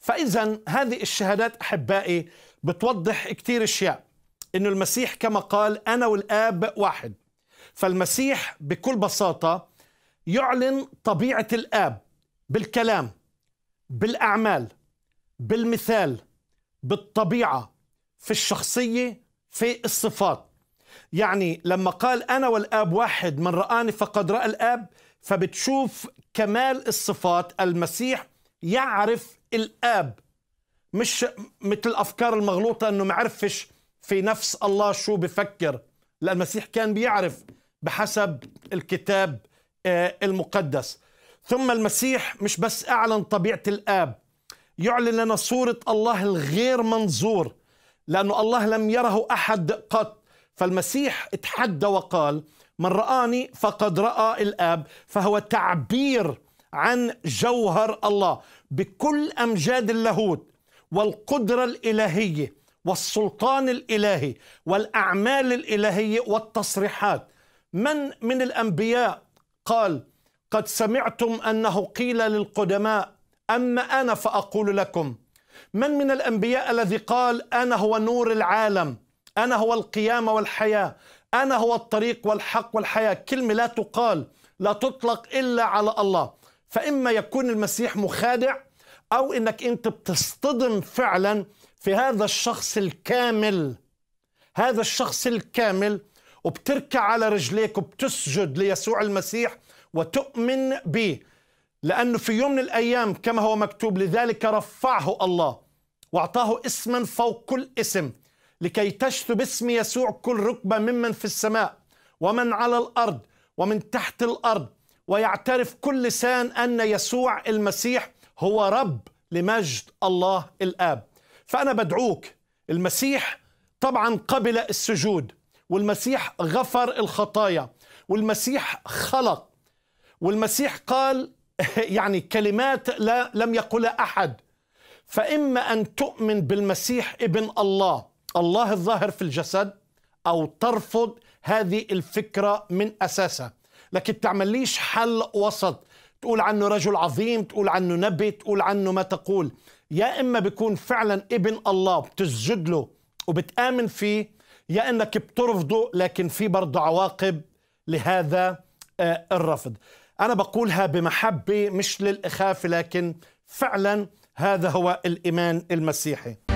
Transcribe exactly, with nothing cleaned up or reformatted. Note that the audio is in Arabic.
فإذا هذه الشهادات أحبائي بتوضح كتير أشياء، إنه المسيح كما قال أنا والآب واحد. فالمسيح بكل بساطة يعلن طبيعة الآب بالكلام، بالأعمال، بالمثال، بالطبيعة، في الشخصية، في الصفات. يعني لما قال أنا والآب واحد، من رآني فقد رأى الآب، فبتشوف كمال الصفات. المسيح يعرف الآب، مش مثل الأفكار المغلوطة أنه ما عرفش في نفس الله شو بفكر. لأن المسيح كان بيعرف بحسب الكتاب المقدس. ثم المسيح مش بس أعلن طبيعة الآب، يعلن لنا صورة الله الغير منظور، لأنه الله لم يره أحد قط. فالمسيح اتحدى وقال من رآني فقد رأى الآب، فهو تعبير عن جوهر الله بكل أمجاد اللاهوت والقدرة الإلهية والسلطان الإلهي والأعمال الإلهية والتصريحات. من من الأنبياء قال قد سمعتم أنه قيل للقدماء أما أنا فأقول لكم؟ من من الأنبياء الذي قال أنا هو نور العالم، أنا هو القيامة والحياة، أنا هو الطريق والحق والحياة؟ كلمة لا تقال، لا تطلق إلا على الله. فإما يكون المسيح مخادع، أو إنك أنت بتصطدم فعلا في هذا الشخص الكامل، هذا الشخص الكامل، وبتركع على رجليك وبتسجد ليسوع المسيح وتؤمن به. لأنه في يوم من الأيام كما هو مكتوب لذلك رفعه الله وأعطاه اسما فوق كل اسم، لكي تشث باسم يسوع كل ركبة ممن في السماء ومن على الأرض ومن تحت الأرض، ويعترف كل لسان أن يسوع المسيح هو رب لمجد الله الآب. فأنا بدعوك، المسيح طبعا قبل السجود، والمسيح غفر الخطايا، والمسيح خلق، والمسيح قال يعني كلمات لا لم يقولها أحد. فإما أن تؤمن بالمسيح ابن الله، الله الظاهر في الجسد، أو ترفض هذه الفكرة من أساسها. لكن تعمليش حل وسط، تقول عنه رجل عظيم، تقول عنه نبي، تقول عنه ما تقول. يا إما بيكون فعلا ابن الله بتسجد له وبتآمن فيه، يا إنك بترفضه. لكن في برضه عواقب لهذا الرفض. أنا بقولها بمحبة مش للإخاف، لكن فعلا هذا هو الإيمان المسيحي.